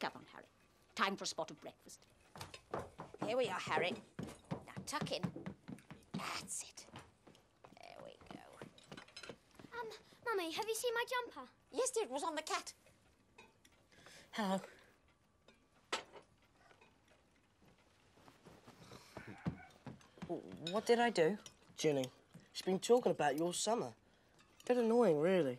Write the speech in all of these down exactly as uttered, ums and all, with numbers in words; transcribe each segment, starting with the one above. Come on, Harry. Time for a spot of breakfast. Here we are, Harry. Now tuck in. That's it. There we go. Um, Mummy, have you seen my jumper? Yes, dear, it was on the cat. Hello. What did I do? Ginny, she's been talking about you all summer. A bit annoying, really.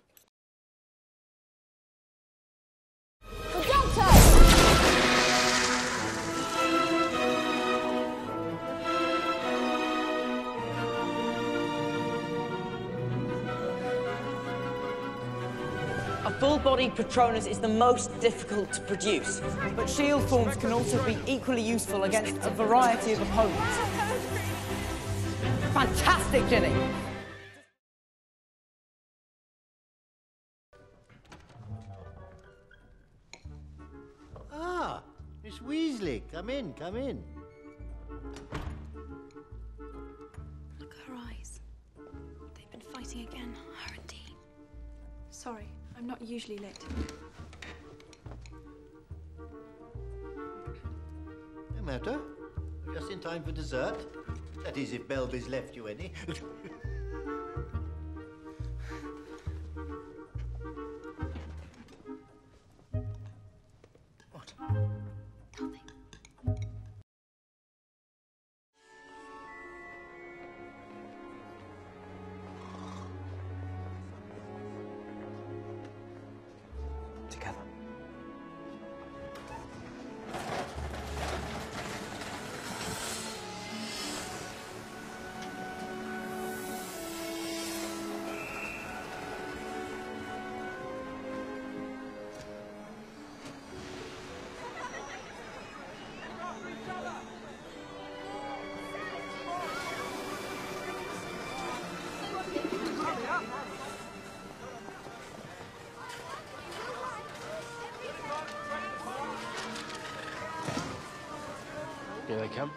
Full-bodied Patronus is the most difficult to produce, but shield forms can also be equally useful against a variety of opponents. Fantastic, Ginny! Ah, Miss Weasley, come in, come in. Look at her eyes. They've been fighting again, her and Dean. Sorry. I'm not usually late. No matter. Just in time for dessert. That is, if Belvis left you any. What? Nothing. Here they come.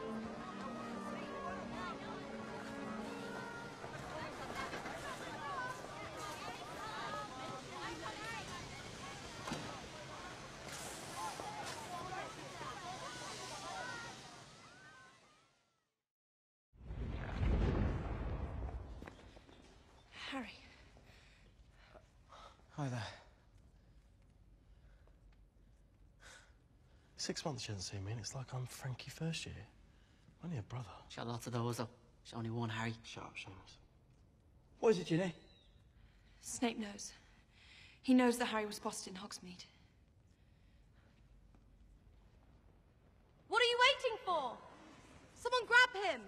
Harry. Hi there. Six months she hasn't seen me, and it's like I'm Frankie first year. I'm only a brother. Shut lots of doors, though. She's only one, Harry. Shut up, Shams. What is it, Ginny? Snape knows. He knows that Harry was spotted in Hogsmeade. What are you waiting for? Someone grab him!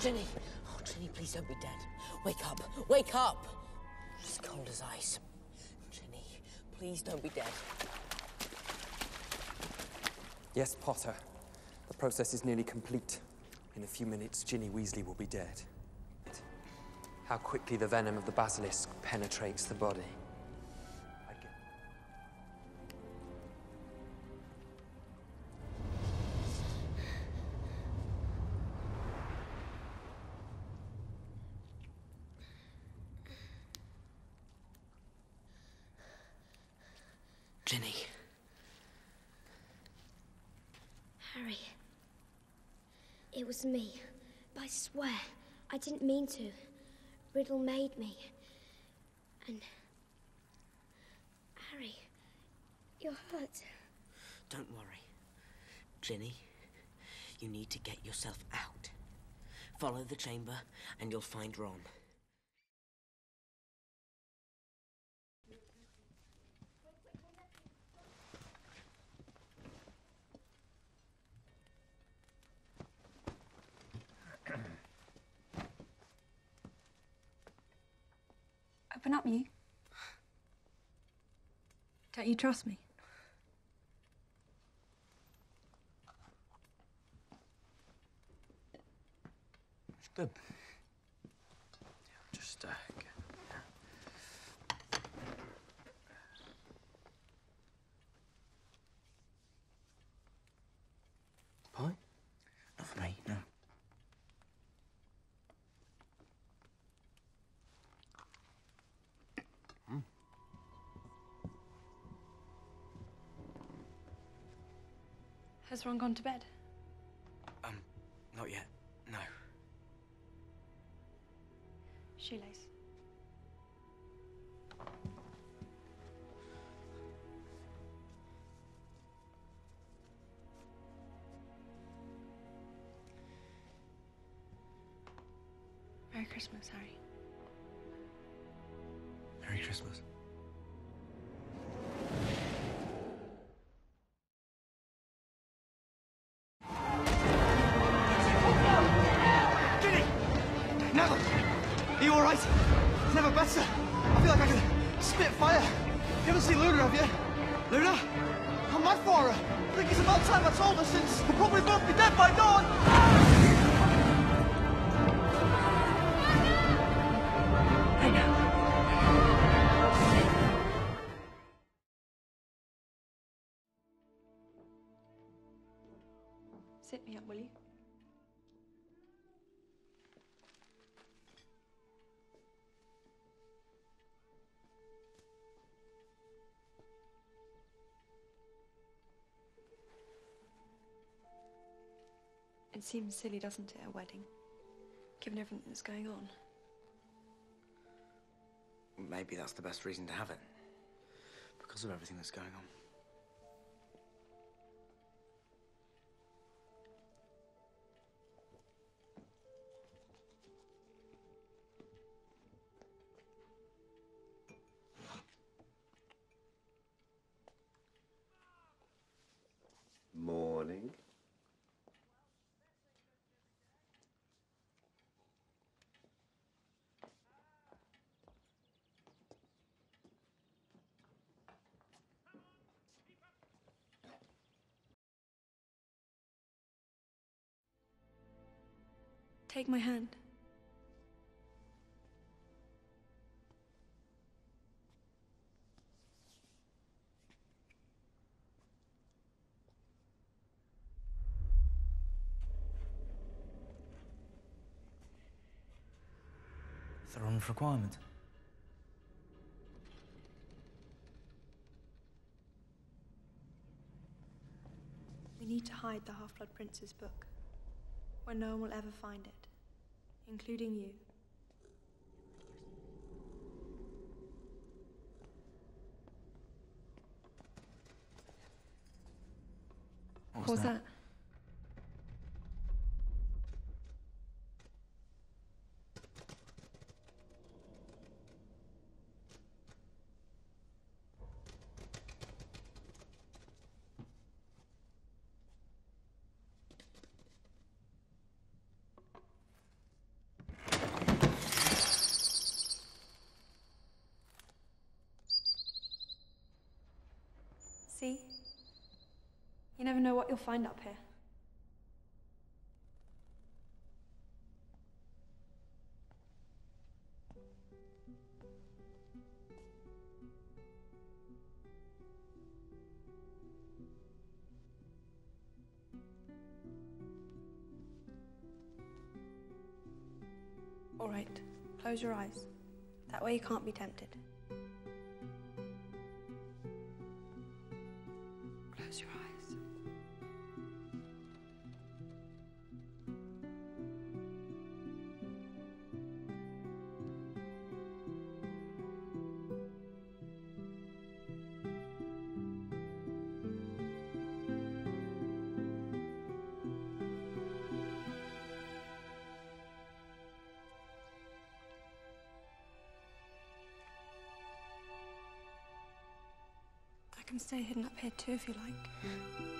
Ginny! Oh, Ginny, please don't be dead. Wake up! Wake up! She's cold as ice. Ginny, please don't be dead. Yes, Potter. The process is nearly complete. In a few minutes, Ginny Weasley will be dead. How quickly the venom of the basilisk penetrates the body. Ginny. Harry. It was me. But I swear, I didn't mean to. Riddle made me. And... Harry, you're hurt. Don't worry. Ginny, you need to get yourself out. Follow the chamber and you'll find Ron. Open up, you. Don't you trust me? Good. Yeah, just, uh, good. Yeah. Pie? Not for me, no. Mm. Has Ron gone to bed? Um, not yet, no. Shoelace. Merry Christmas, Harry. Merry Christmas. Sit me up, will you? It seems silly, doesn't it, a wedding? Given everything that's going on. Maybe that's the best reason to have it. Because of everything that's going on. Take my hand. It's the wrong requirement. We need to hide the Half-Blood Prince's book, where no one will ever find it, including you. What was that? See? You never know what you'll find up here. All right, close your eyes. That way you can't be tempted. Close your eyes. I can stay hidden up here too if you like.